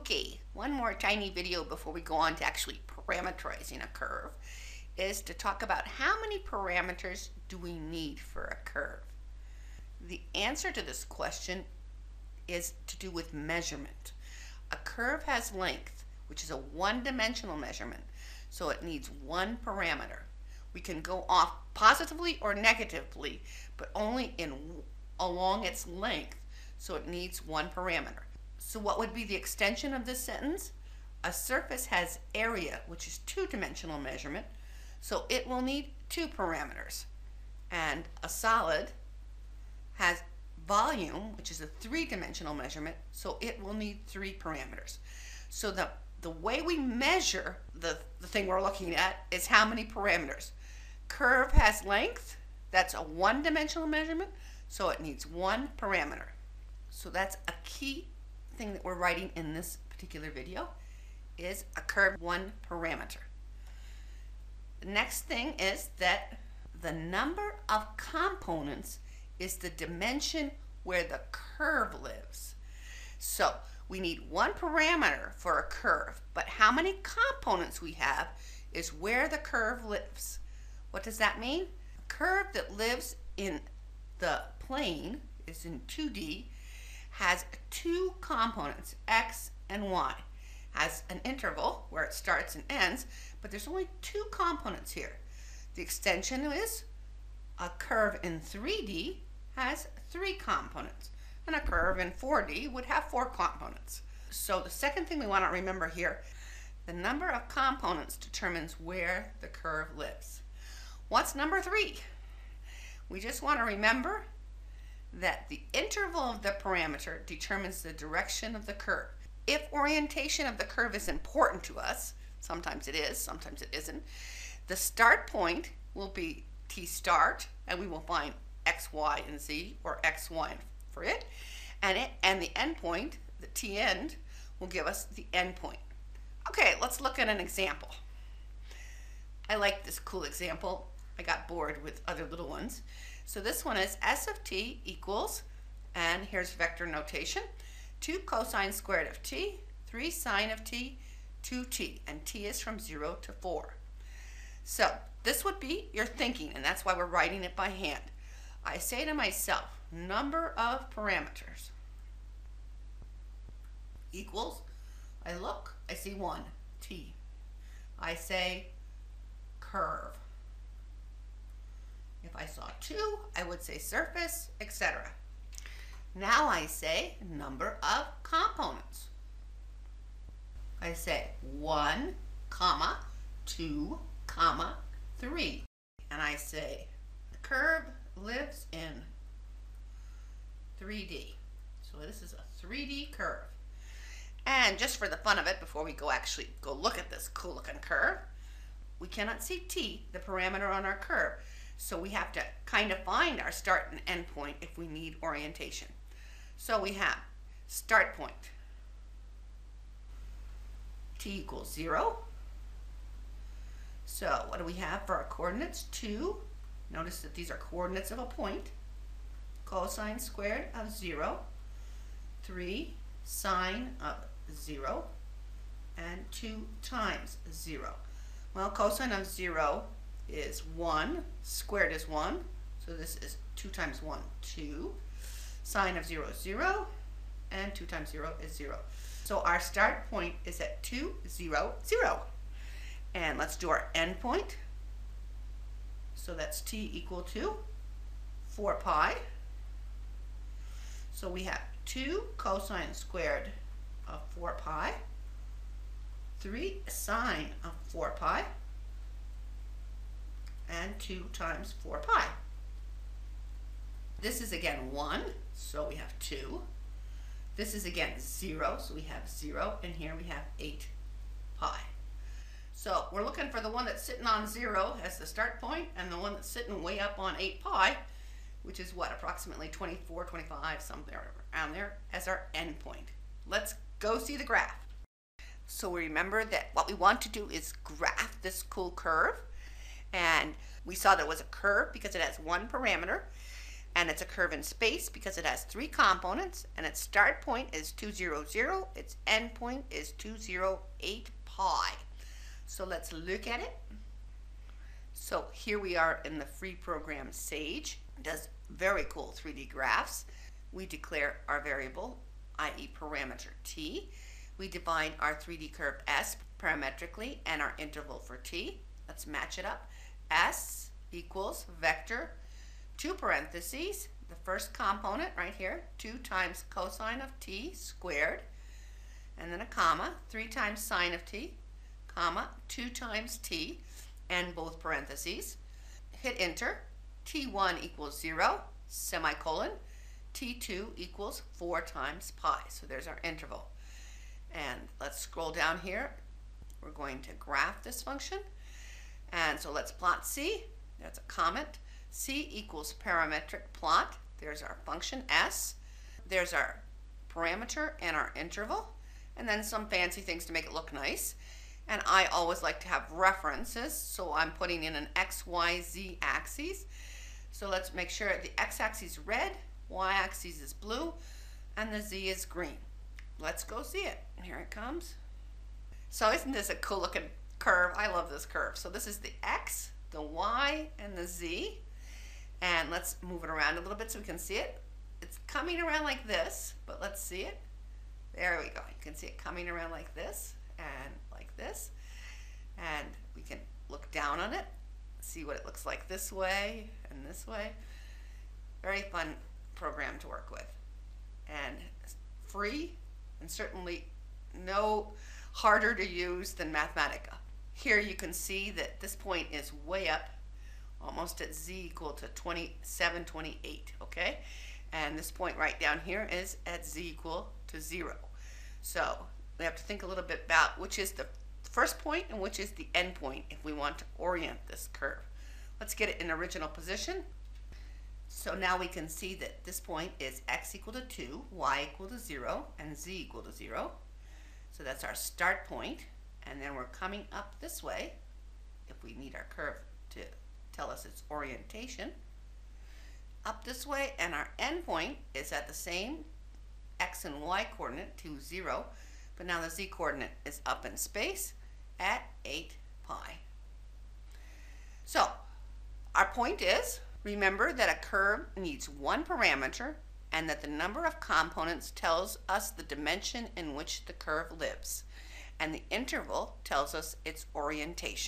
Okay, one more tiny video before we go on to actually parameterizing a curve is to talk about how many parameters do we need for a curve. The answer to this question is to do with measurement. A curve has length, which is a one-dimensional measurement, so it needs one parameter. We can go off positively or negatively, but only along its length, so it needs one parameter. So what would be the extension of this sentence? A surface has area, which is two-dimensional measurement, so it will need two parameters. And a solid has volume, which is a three-dimensional measurement, so it will need three parameters. So the way we measure the thing we're looking at is how many parameters. Curve has length, that's a one-dimensional measurement, so it needs one parameter. So that's a key thing that we're writing in this particular video, is a curve one parameter. The next thing is that the number of components is the dimension where the curve lives. So we need one parameter for a curve, but how many components we have is where the curve lives. What does that mean? A curve that lives in the plane, is in 2D, has two components, X and Y. Has an interval where it starts and ends, but there's only two components here. The extension is a curve in 3D has three components, and a curve in 4D would have four components. So the second thing we want to remember here, the number of components determines where the curve lives. What's number three? We just want to remember that the interval of the parameter determines the direction of the curve. If orientation of the curve is important to us, sometimes it is, sometimes it isn't, the start point will be T start, and we will find X, Y, and Z, or X, Y for it, and the end point, the T end, will give us the end point. Okay, let's look at an example. I like this cool example. I got bored with other little ones. So this one is S of t equals, and here's vector notation, 2 cosine squared of t, 3 sine of t, 2t, and t is from 0 to 4. So this would be your thinking, and that's why we're writing it by hand. I say to myself, number of parameters equals, I look, I see 1, t. I say curve. If I saw 2, I would say surface, etc. Now I say number of components. I say 1, comma, 2, comma, 3. And I say the curve lives in 3D. So this is a 3D curve. And just for the fun of it, before we go look at this cool looking curve, we cannot see t, the parameter on our curve. So we have to kind of find our start and end point if we need orientation. So we have start point, t equals 0. So what do we have for our coordinates? 2, notice that these are coordinates of a point, cosine squared of 0, 3 sine of 0, and 2 times 0. Well, cosine of 0 is 1, squared is 1, so this is 2 times 1, 2. Sine of 0 is 0, and 2 times 0 is 0. So our start point is at 2, 0, 0. And let's do our end point. So that's t equal to 4 pi. So we have 2 cosine squared of 4 pi, 3 sine of 4 pi, and 2 times 4 pi. This is again 1, so we have 2. This is again 0, so we have 0, and here we have 8 pi. So we're looking for the one that's sitting on 0 as the start point, and the one that's sitting way up on 8 pi, which is what, approximately 24, 25, somewhere around there, as our end point. Let's go see the graph. So we remember that what we want to do is graph this cool curve. And we saw there was a curve because it has one parameter, and it's a curve in space because it has three components, and its start point is 2, 0, 0, its end point is 2, 0, 8 pi. So let's look at it. So here we are in the free program Sage. It does very cool 3D graphs. We declare our variable, i.e. parameter t. We define our 3D curve S parametrically and our interval for t. Let's match it up. S equals vector, 2 parentheses, the first component right here, 2 times cosine of t squared, and then a comma, 3 times sine of t, comma, 2 times t, and both parentheses. Hit enter. t1 equals 0, semicolon. t2 equals 4 times pi. So there's our interval. And let's scroll down here. We're going to graph this function. And so let's plot c. That's a comment. C equals parametric plot. There's our function s. There's our parameter and our interval. And then some fancy things to make it look nice. And I always like to have references, so I'm putting in an x, y, z axes. So let's make sure the x-axis is red, y-axis is blue, and the z is green. Let's go see it. Here it comes. So isn't this a cool looking curve? I love this curve. So this is the x, the y, and the z. And let's move it around a little bit so we can see it. It's coming around like this, but let's see it. There we go. You can see it coming around like this and like this, and we can look down on it, see what it looks like this way and this way. Very fun program to work with, and free, and certainly no harder to use than Mathematica. Here you can see that this point is way up, almost at z equal to 2728, okay? And this point right down here is at z equal to 0. So we have to think a little bit about which is the first point and which is the end point if we want to orient this curve. Let's get it in original position. So now we can see that this point is x equal to 2, y equal to 0, and z equal to 0. So that's our start point, and then we're coming up this way if we need our curve to tell us its orientation. Up this way, and our end point is at the same x and y coordinate, 2, 0, but now the z coordinate is up in space at 8 pi. So our point is, remember that a curve needs one parameter and that the number of components tells us the dimension in which the curve lives, and the interval tells us its orientation.